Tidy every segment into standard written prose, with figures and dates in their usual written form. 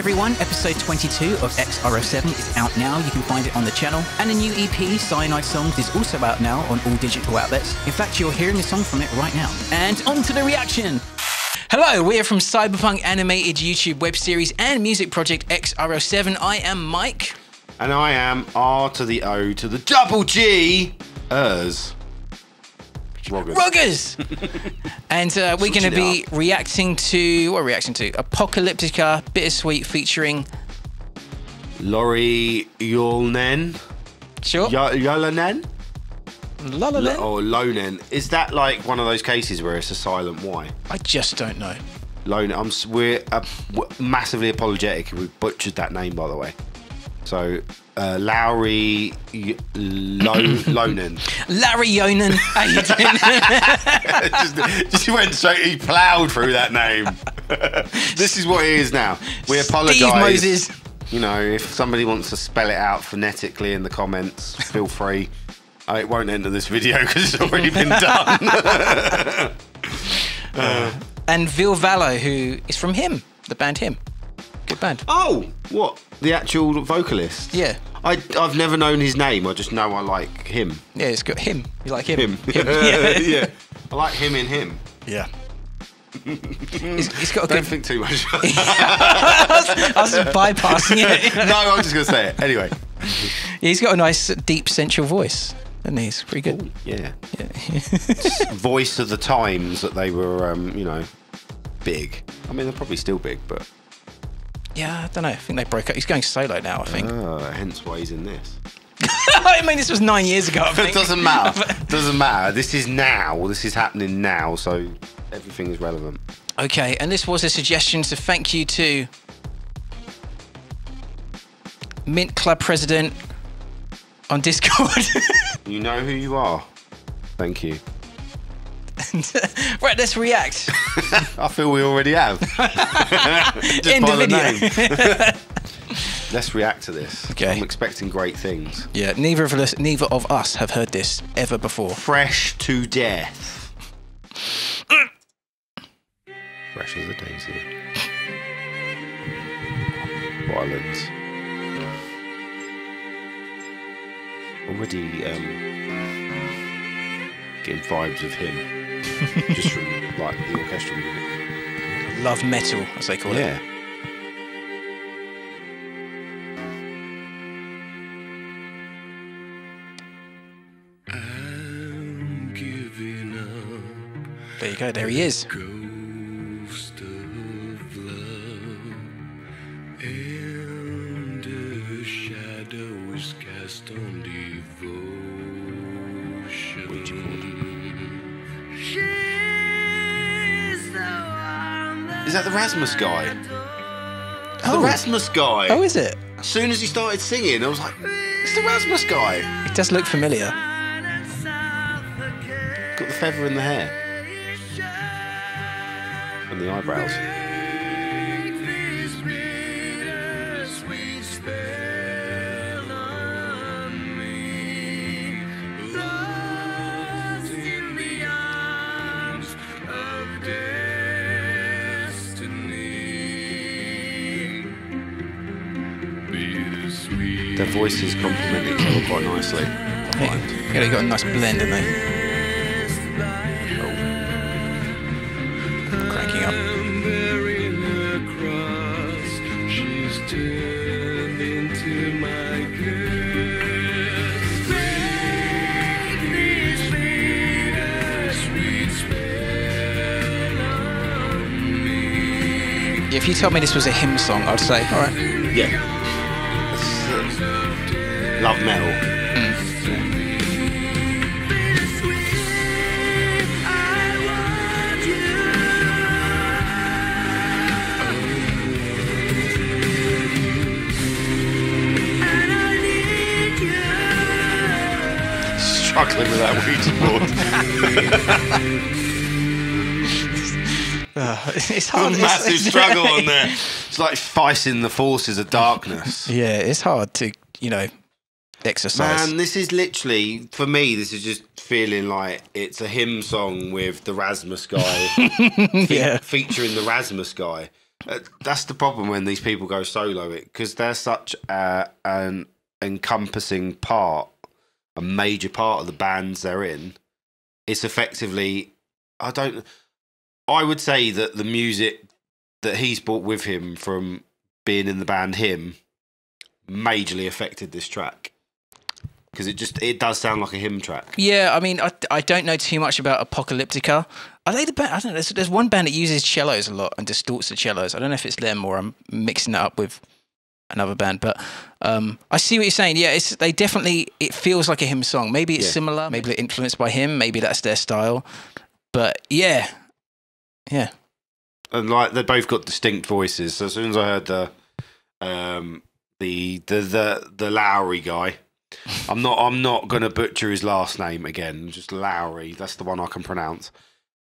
everyone, episode 22 of X-RL7 is out now. You can find it on the channel. And a new EP, Cyanide Songs, is also out now on all digital outlets. In fact, you're hearing a song from it right now. And on to the reaction! Hello, we are from Cyberpunk Animated YouTube web series and music project X-RL7. I am Mike. And I am R⁵Ers. Ruggers! And we're going to be reacting to, what are we reacting to? Apocalyptica, Bittersweet featuring Lauri Ylönen. Sure. Ylönen? Ylönen? Or Lonen. Is that like one of those cases where it's a silent Y? I just don't know. Lonen. We're massively apologetic if we butchered that name, by the way. So, Lauri Ylönen. Lauri Ylönen. How you doing? just went straight, he ploughed through that name. This is what it is now. We apologise. Steve Moses. You know, if somebody wants to spell it out phonetically in the comments, feel free. It won't enter this video because it's already been done. And Ville Valo, who is from Him, the band Him. Good band. Oh, what? The actual vocalist? Yeah. I've never known his name. I just know I like him. Yeah, it's got him. You like him? Him. Yeah. Yeah. I like him in Him. Yeah. He's got a good... Don't think too much. I was just bypassing it. No, I was just going to say it. Anyway. Yeah, he's got a nice, deep, sensual voice. And he's pretty good. Ooh, yeah. Voice of the times that they were, you know, big. I mean, they're probably still big, but... Yeah, I don't know. I think they broke up. He's going solo now, I think. Hence why he's in this. I mean, this was 9 years ago, I think. It doesn't matter. Doesn't matter. This is now. This is happening now, so everything is relevant. Okay, and this was a suggestion, so thank you to Mint Club President on Discord. You know who you are. Thank you. Right, let's react. I feel we already have. Just in by the name. Let's react to this. Okay. I'm expecting great things. Yeah, neither of us have heard this ever before. Fresh to death. Fresh as a daisy. Violence. Already getting vibes of Him. Just from like the orchestra music. Love metal, as they call it. I'm giving up. There you go, there he is. Ghost of love, and a shadow is cast on devotion. Is that the Rasmus guy? Oh. The Rasmus guy. Oh, is it? As soon as he started singing, I was like, it's the Rasmus guy. It does look familiar. Got the feather in the hair. And the eyebrows. Their voices complement each other quite nicely. Yeah, they got a nice blend, haven't they? Oh. Cracking up. Yeah, if you told me this was a Him song, I'd say, all right. Yeah. Love metal. Struggling with that Ouija board. It's hard. There's a massive struggle on there. It's like fighting the forces of darkness. Yeah, it's hard to, you know, exercise. Man, this is literally, for me, this is just feeling like it's a Him song with the Rasmus guy. Yeah. Featuring the Rasmus guy. That's the problem when these people go solo, because they're such an encompassing part, a major part of the bands they're in. It's effectively, I would say that the music that he's brought with him from being in the band Him majorly affected this track, because it does sound like a Him track. Yeah, I mean, I don't know too much about Apocalyptica. Are they the band? I don't know. There's one band that uses cellos a lot and distorts the cellos. I don't know if it's them or I'm mixing that up with another band, but I see what you're saying. Yeah, they definitely, it feels like a Him song. Maybe it's similar. Maybe they're influenced by Him. Maybe that's their style. But yeah. And like, they both got distinct voices. So as soon as I heard the Lauri guy, I'm not gonna butcher his last name again. Just Lauri. That's the one I can pronounce.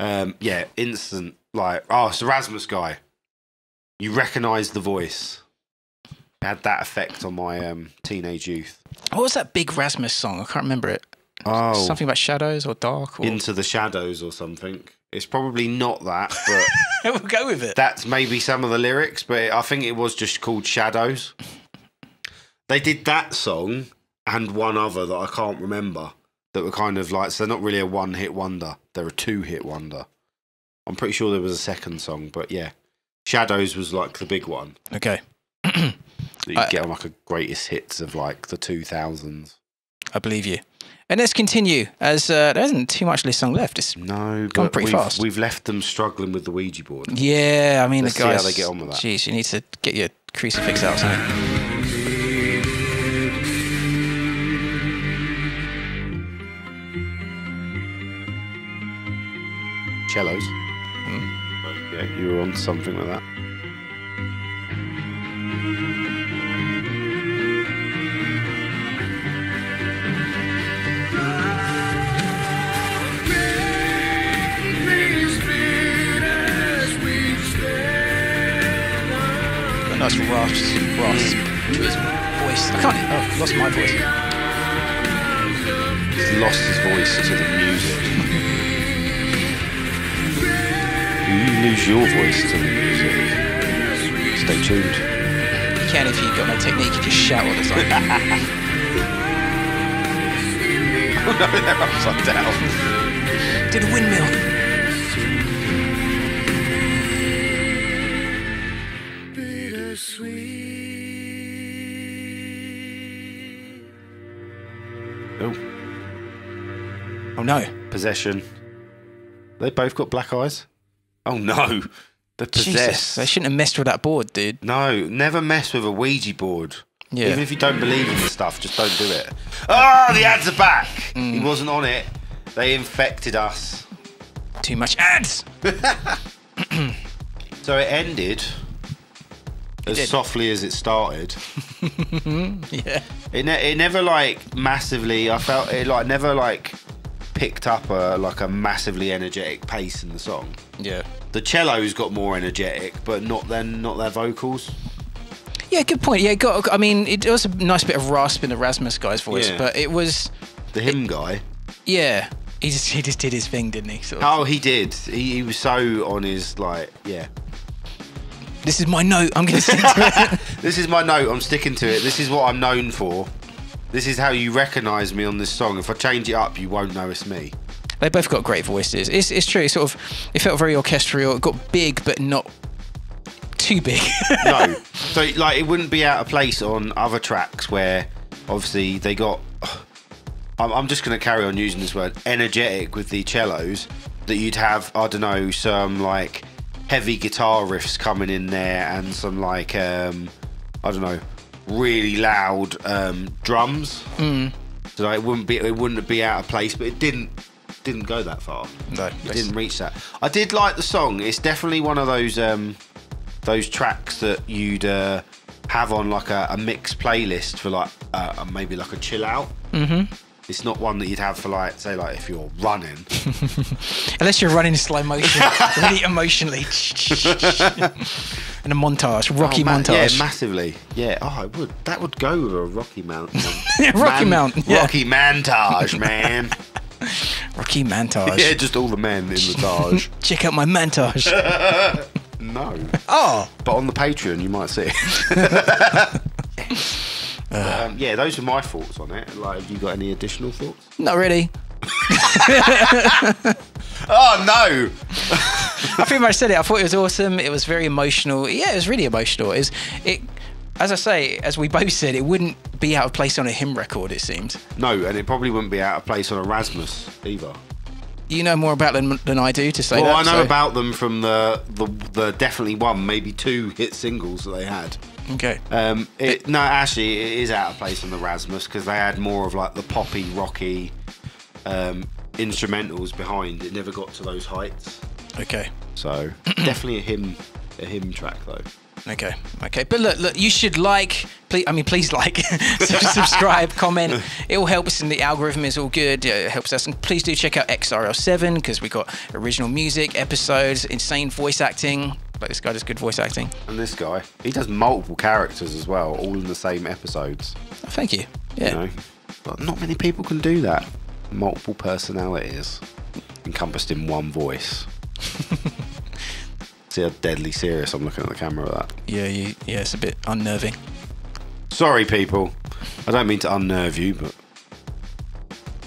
Yeah, instant, like, oh, it's the Rasmus guy. You recognise the voice. It had that effect on my teenage youth. What was that big Rasmus song? I can't remember it. Oh, something about shadows or dark, or Into the Shadows or something. It's probably not that, but we'll go with it. That's maybe some of the lyrics, but I think it was just called Shadows. They did that song and one other that I can't remember that were kind of like, so they're not really a one-hit wonder. They're a two-hit wonder. I'm pretty sure there was a second song, but yeah, Shadows was like the big one. Okay. That you get on like a greatest hits of like the 2000s. I believe you. And let's continue, as there isn't too much of this song left. It's gone pretty fast. We've left them struggling with the Ouija board. Yeah, I mean, let's see how they get on with that. Jeez, you need to get your crucifix out. Cellos. Hmm. Yeah, you were on something like that. Nice rasp to his voice. I can't. Oh, I've lost my voice. He's lost his voice to the music. You lose your voice to the music. Stay tuned. You can if you've got no technique. You just shout all the time. Oh no, they're upside down. Did a windmill. Oh no. Possession. They both got black eyes. Oh no. They're possessed. Jesus, they shouldn't have messed with that board, dude. No, never mess with a Ouija board. Yeah. Even if you don't believe in the stuff, just don't do it. Oh, the ads are back. Mm. He wasn't on it. They infected us. Too much ads. So it ended as softly as it started. Yeah. It never like massively, I felt it like never like picked up a massively energetic pace in the song. Yeah, the cellos got more energetic, but not their vocals. Yeah, good point. Yeah, I mean, it was a nice bit of rasp in the Rasmus guy's voice, but it was the Him guy. Yeah, he just did his thing, didn't he? Sort of. Oh, he did. He was so on his like, yeah. This is my note. I'm going to stick to it. This is my note. I'm sticking to it. This is what I'm known for. This is how you recognise me on this song. If I change it up, you won't know it's me. They both got great voices. It's true. It sort of, it felt very orchestral. It got big, but not too big. No. So like, it wouldn't be out of place on other tracks where obviously they got. I'm just going to carry on using this word, energetic, with the cellos. That you'd have, I don't know, some like heavy guitar riffs coming in there and some like I don't know, really loud drums. Mm. So like, it wouldn't be out of place, but it didn't go that far. No, it didn't reach that. I did like the song. It's definitely one of those tracks that you'd have on like a mixed playlist for like maybe like a chill out. Mm-hmm. It's not one that you'd have for like, say, like if you're running. Unless you're running in slow motion, really emotionally. And a montage, rocky montage. Yeah, massively. Yeah, oh, it would. That would go with a Rocky Mountain. Rocky montage, man. Rocky montage. Yeah, just all the men in the Taj. Check out my montage. No. Oh. But on the Patreon, you might see it. But, yeah, those are my thoughts on it. Like, have you got any additional thoughts? Not really. Oh, no. I pretty much said it. I thought it was awesome. It was very emotional. Yeah, it was really emotional. It was, as I say, as we both said, it wouldn't be out of place on a Him record, it seemed. No, and it probably wouldn't be out of place on a Rasmus either. You know more about them than I do to say that. Well, I know about them from the definitely one, maybe two hit singles that they had. Okay. No, actually, it is out of place on the Rasmus because they had more of like the poppy, rocky instrumentals behind. It never got to those heights. Okay. So definitely a Him track though. Okay, okay, but look, you should like, please like, subscribe, comment. It all helps, and the algorithm is all good. It helps us, and please do check out X-RL7 because we got original music, episodes, insane voice acting. Like this guy does good voice acting, and this guy he does multiple characters as well, all in the same episodes. Oh, thank you. Yeah, you know, but not many people can do that. Multiple personalities encompassed in one voice. See how deadly serious I'm looking at the camera with that. Yeah, yeah, it's a bit unnerving. Sorry, people. I don't mean to unnerve you, but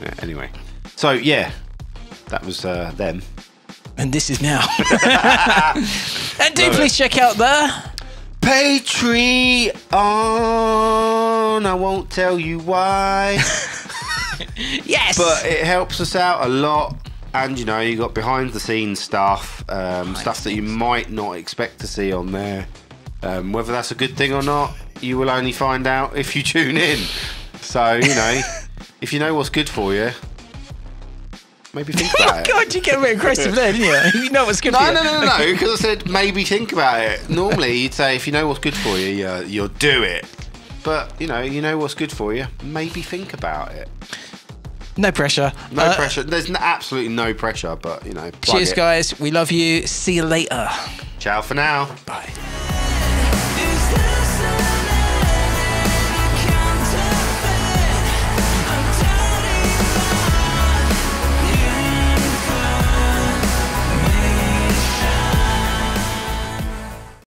yeah, anyway. So yeah, that was them. And this is now. And do please check out the Patreon. I won't tell you why. Yes, but it helps us out a lot. And, you know, you got behind-the-scenes stuff, stuff that you might not expect to see on there. Whether that's a good thing or not, you will only find out if you tune in. So, you know, if you know what's good for you, maybe think about it. God, you get a bit aggressive there, didn't you? You know what's good for you. No, because I said maybe think about it. Normally, you'd say if you know what's good for you, you'll do it. But, you know what's good for you, maybe think about it. No pressure. No pressure. There's absolutely no pressure, but, you know. Cheers, guys. We love you. See you later. Ciao for now. Bye.